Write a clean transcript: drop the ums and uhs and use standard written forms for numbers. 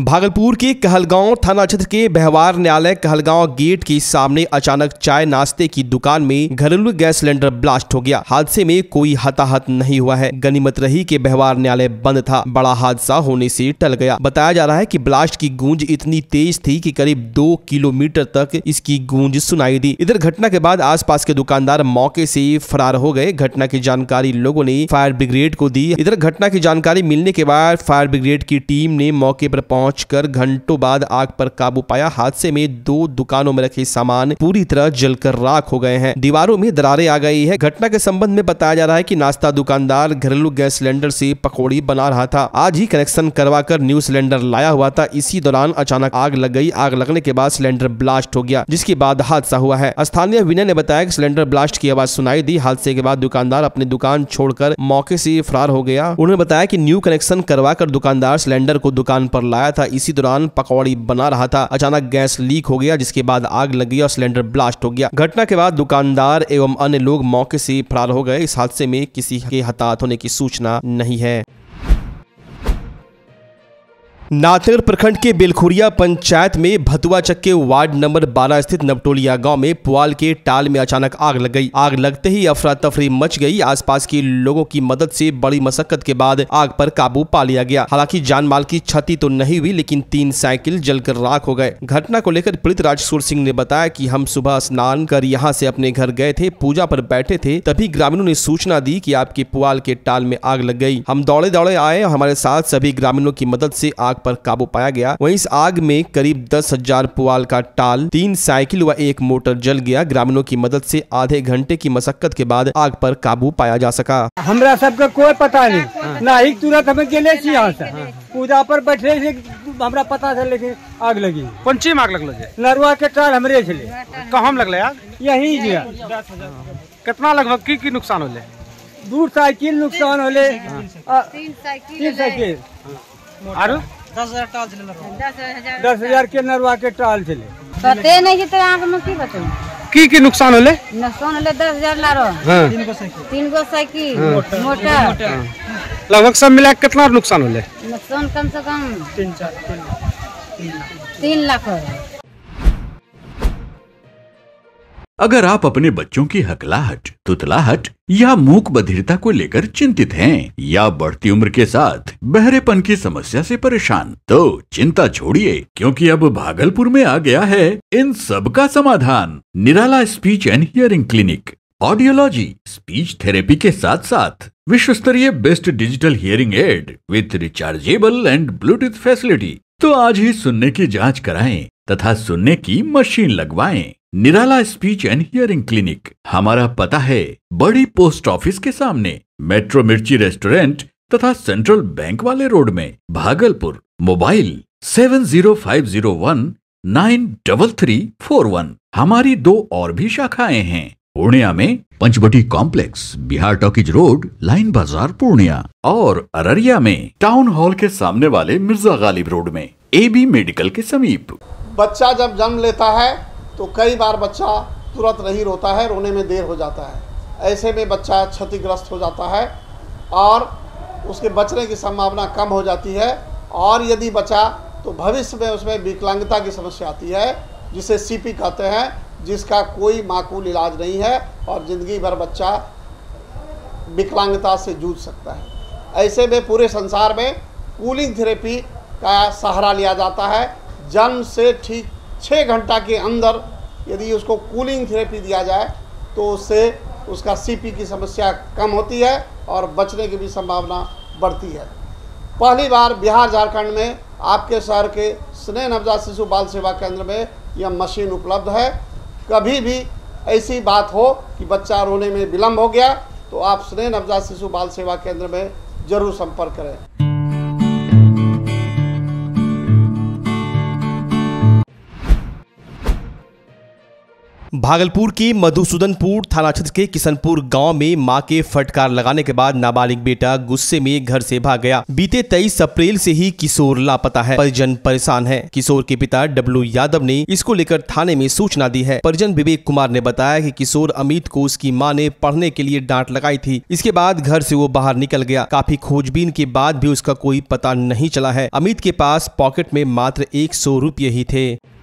भागलपुर के कहलगांव थाना क्षेत्र के बहवार न्यायालय कहलगांव गेट के सामने अचानक चाय नाश्ते की दुकान में घरेलू गैस सिलेंडर ब्लास्ट हो गया। हादसे में कोई हताहत नहीं हुआ है। गनीमत रही कि बहवार न्यायालय बंद था, बड़ा हादसा होने से टल गया। बताया जा रहा है कि ब्लास्ट की गूंज इतनी तेज थी कि करीब 2 किलोमीटर तक इसकी गूंज सुनाई दी। इधर घटना के बाद आसपास के दुकानदार मौके से फरार हो गए। घटना की जानकारी लोगों ने फायर ब्रिगेड को दी। इधर घटना की जानकारी मिलने के बाद फायर ब्रिगेड की टीम ने मौके पर पहुंचकर घंटों बाद आग पर काबू पाया। हादसे में 2 दुकानों में रखे सामान पूरी तरह जलकर राख हो गए हैं, दीवारों में दरारें आ गई है। घटना के संबंध में बताया जा रहा है कि नाश्ता दुकानदार घरेलू गैस सिलेंडर से पकौड़ी बना रहा था। आज ही कनेक्शन करवाकर न्यू सिलेंडर लाया हुआ था। इसी दौरान अचानक आग लग गई। आग लगने के बाद सिलेंडर ब्लास्ट हो गया, जिसके बाद हादसा हुआ है। स्थानीय विनय ने बताया कि सिलेंडर ब्लास्ट की आवाज सुनाई दी। हादसे के बाद दुकानदार अपनी दुकान छोड़कर मौके से फरार हो गया। उन्होंने बताया कि न्यू कनेक्शन करवाकर दुकानदार सिलेंडर को दुकान पर लाया था। इसी दौरान पकौड़ी बना रहा था, अचानक गैस लीक हो गया, जिसके बाद आग लगी और सिलेंडर ब्लास्ट हो गया। घटना के बाद दुकानदार एवं अन्य लोग मौके से फरार हो गए। इस हादसे में किसी के हताहत होने की सूचना नहीं है। नाथनगर प्रखंड के बेलखुरिया पंचायत में भतुआ चक्के वार्ड नंबर 12 स्थित नवटोलिया गांव में पुआल के टाल में अचानक आग लग गई। आग लगते ही अफरा तफरी मच गई। आसपास के लोगों की मदद से बड़ी मशक्कत के बाद आग पर काबू पा लिया गया। हालांकि जान माल की क्षति तो नहीं हुई, लेकिन 3 साइकिल जलकर राख हो गए। घटना को लेकर पीड़ित राजेश्वर सिंह ने बताया कि हम सुबह स्नान कर यहाँ से अपने घर गए थे, पूजा पर बैठे थे, तभी ग्रामीणों ने सूचना दी कि आपके पुआल के टाल में आग लग गई। हम दौड़े दौड़े आए और हमारे साथ सभी ग्रामीणों की मदद से आग पर काबू पाया गया। वहीं इस आग में करीब 10,000 पुआल का टाल, 3 साइकिल व 1 मोटर जल गया। ग्रामीणों की मदद से आधे घंटे की मशक्कत के बाद आग पर काबू पाया जा सका। हमरा सबका कोई पता नहीं ना ही तुरंत हमें गेले छी यहाँ से पूजा पर बैठे से हमरा पता चल लेकिन आग लगी। कौन चीज में आग लगे? नरुआ के टाल हमरे छले। कहाँ लगल आग? यही कितना लगभग की नुकसान होले? 2 साइकिल नुकसान होले, 3 साइकिल आरो 10,000 टाल चले। 10,000 के नरवा के टाल चले। पते नहीं है तो आग में की बताऊं की नुकसान होले? नुकसान होले 10,000 लारो, 3 गो साइकिल, मोटर। लगभग सब मिला कितना नुकसान होले? नुकसान कम से कम 3 लाख। अगर आप अपने बच्चों की हकलाहट, तुतलाहट या मूक बधिरता को लेकर चिंतित हैं या बढ़ती उम्र के साथ बहरेपन की समस्या से परेशान, तो चिंता छोड़िए, क्योंकि अब भागलपुर में आ गया है इन सब का समाधान। Nirala speech and hearing clinic audiology, speech therapy के साथ साथ विश्व स्तरीय best digital hearing aid with rechargeable and bluetooth facility. तो आज ही सुनने की जाँच कराएं तथा सुनने की मशीन लगवाएं। Nirala speech and hearing clinic. हमारा पता है बड़ी पोस्ट ऑफिस के सामने, मेट्रो मिर्ची रेस्टोरेंट तथा सेंट्रल बैंक वाले रोड में, भागलपुर। मोबाइल 7050193341। हमारी 2 और भी शाखाएं हैं, पूर्णिया में Panchavati complex, Bihar talkies road, line Bazar, Purnia, और अररिया में टाउन हॉल के सामने वाले मिर्जा गालिब रोड में, AB मेडिकल के समीप। बच्चा जब जन्म लेता है तो कई बार बच्चा तुरंत नहीं रोता है, रोने में देर हो जाता है। ऐसे में बच्चा क्षतिग्रस्त हो जाता है और उसके बचने की संभावना कम हो जाती है, और यदि बचा तो भविष्य में उसमें विकलांगता की समस्या आती है, जिसे CP कहते हैं, जिसका कोई माकूल इलाज नहीं है और ज़िंदगी भर बच्चा विकलांगता से जूझ सकता है। ऐसे में पूरे संसार में कूलिंग थेरेपी का सहारा लिया जाता है। जन्म से ठीक 6 घंटा के अंदर यदि उसको कूलिंग थेरेपी दिया जाए तो उससे उसका CP की समस्या कम होती है और बचने की भी संभावना बढ़ती है। पहली बार बिहार झारखंड में आपके शहर के स्नेह नवजात शिशु बाल सेवा केंद्र में यह मशीन उपलब्ध है। कभी भी ऐसी बात हो कि बच्चा रोने में विलम्ब हो गया तो आप स्नेह नवजात शिशु बाल सेवा केंद्र में ज़रूर संपर्क करें। भागलपुर के मधुसुदनपुर थाना क्षेत्र के किशनपुर गांव में मां के फटकार लगाने के बाद नाबालिग बेटा गुस्से में घर से भाग गया। बीते 23 अप्रैल से ही किशोर लापता है। परिजन परेशान है। किशोर के पिता डब्लू यादव ने इसको लेकर थाने में सूचना दी है। परिजन विवेक कुमार ने बताया कि किशोर अमित को उसकी मां ने पढ़ने के लिए डांट लगाई थी। इसके बाद घर से वो बाहर निकल गया। काफी खोजबीन के बाद भी उसका कोई पता नहीं चला है। अमित के पास पॉकेट में मात्र 100 रुपये ही थे।